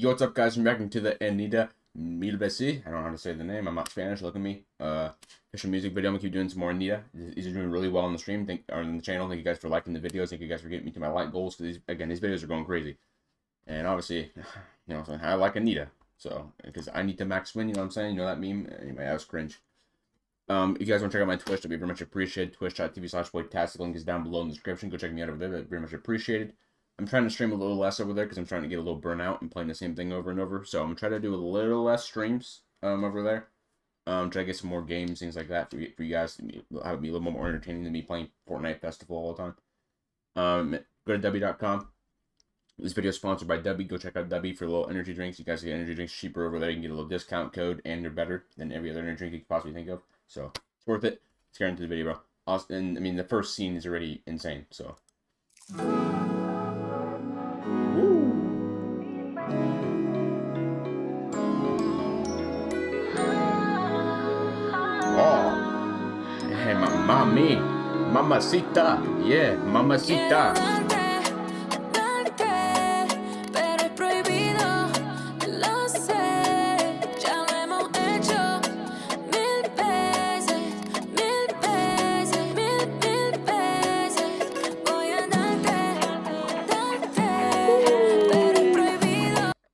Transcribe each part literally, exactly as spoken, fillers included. Yo, what's up, guys? I'm reacting to the Anitta Mil Veces. I don't know how to say the name. I'm not Spanish. Look at me. Uh, official music video. I'm gonna keep doing some more Anitta. These are doing really well on the stream. Thank or on the channel. Thank you guys for liking the videos. Thank you guys for getting me to my like goals. Cause these again, these videos are going crazy. And obviously, you know, I like Anitta. So because I need to max win. You know what I'm saying? You know that meme. Anyway, that was cringe. Um, if you guys want to check out my Twitch, that'd be very much appreciated. Twitch dot T V slash boitastic. Link is down below in the description. Go check me out over there. That'd be very much appreciated. I'm trying to stream a little less over there because I'm trying to get a little burnout and playing the same thing over and over. So I'm going to try to do a little less streams um, over there. Um, try to get some more games, things like that for you, for you guys. It would be a little more entertaining than me playing Fortnite Festival all the time. Um, go to Dubby dot com. This video is sponsored by Dubby. Go check out Dubby for little energy drinks. You guys get energy drinks cheaper over there. You can get a little discount code, and they're better than every other energy drink you could possibly think of. So it's worth it. Let's get into the video, bro. Austin, and, I mean, the first scene is already insane. So. Mami, mamacita, yeah, mamacita.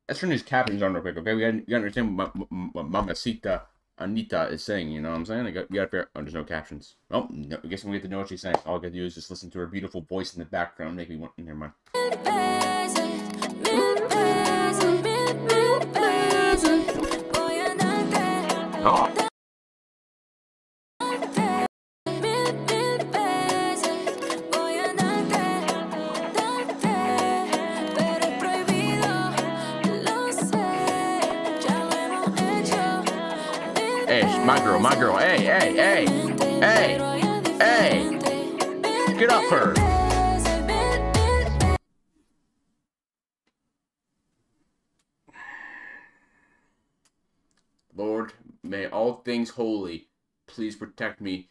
Let's turn these captions on real quick, okay? We gotta, you gotta understand what, what mamacita Anitta is saying, you know what I'm saying? I got, you got fair. Oh, there's no captions. Oh, no. I guess we get to know what she's saying. All I gotta do is just listen to her beautiful voice in the background. Make me want. Never mind. Oh. My girl, my girl, hey, hey, hey, hey, hey, get up her. Lord, may all things holy, please protect me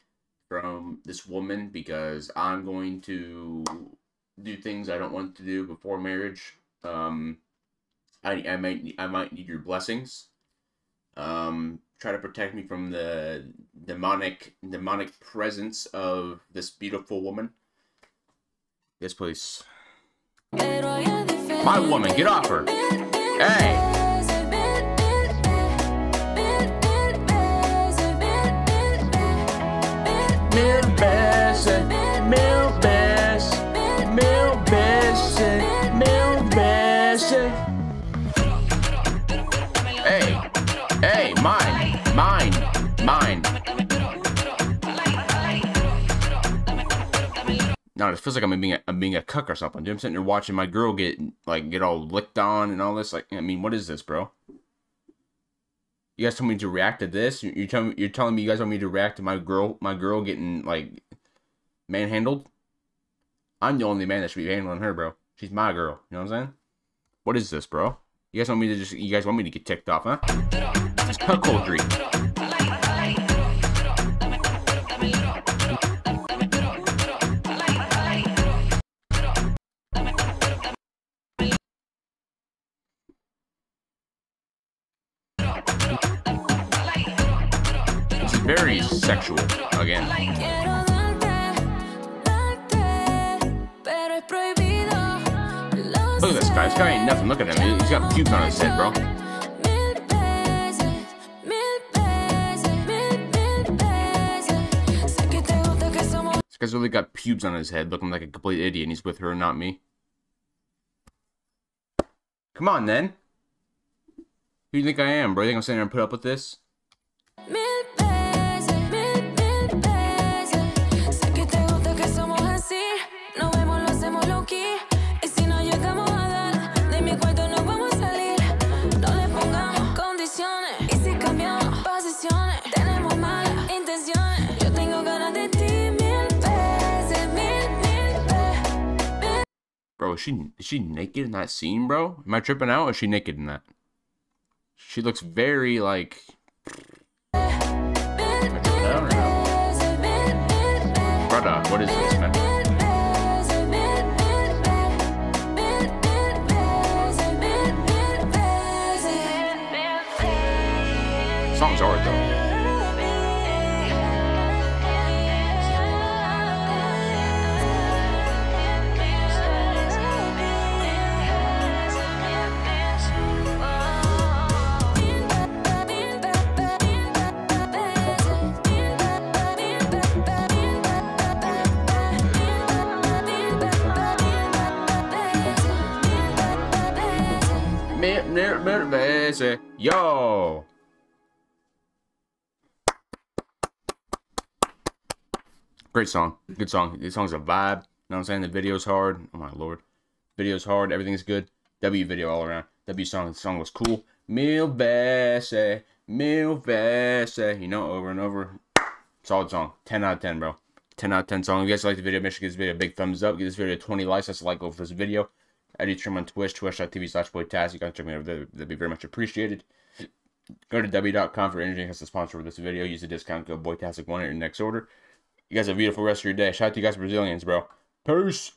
from this woman, because I'm going to do things I don't want to do before marriage. Um, I, I might, I might need your blessings. Um, try to protect me from the demonic demonic presence of this beautiful woman. Yes, please. My woman, get off her. Hey. Mil Veces, Mil Veces, Mil Veces, Mil Veces. Hey, mine, mine, mine. No, it feels like I'm being a, I'm being a cuck or something. I'm sitting there watching my girl get like get all licked on and all this. Like, I mean, what is this, bro? You guys told me to react to this. You, you tell me, you're telling me you guys want me to react to my girl, my girl getting like manhandled. I'm the only man that should be handling her, bro. She's my girl. You know what I'm saying? What is this, bro? You guys want me to just? You guys want me to get ticked off, huh? It's cuckoldry. It's very sexual again. Look at this guy. This guy ain't nothing. Look at him. He's got pubes on his head, bro. This guy's really got pubes on his head, looking like a complete idiot, and he's with her, not me. Come on, then. Who do you think I am, bro? You think I'm sitting there and put up with this? Bro, is she, is she naked in that scene, bro? Am I tripping out, or is she naked in that? She looks very, like... Brother, what is this, man? The song's hard though. Yo, great song, good song. This song's a vibe. You know what I'm saying? The video's hard. Oh my lord, video's hard. Everything's good. W video all around. W song. The song was cool. Mil Veces, Mil Veces. You know, over and over. Solid song. ten out of ten, bro. ten out of ten song. If you guys like the video, make sure you give this video a big thumbs up. Give this video twenty likes. That's a like over this video. I do stream on Twitch, twitch dot T V slash boitastic. You guys check me over there. That'd be very much appreciated. Go to dubby dot com for energy as the sponsor for this video. Use the discount code boitastic one at your next order. You guys have a beautiful rest of your day. Shout out to you guys Brazilians, bro. Peace.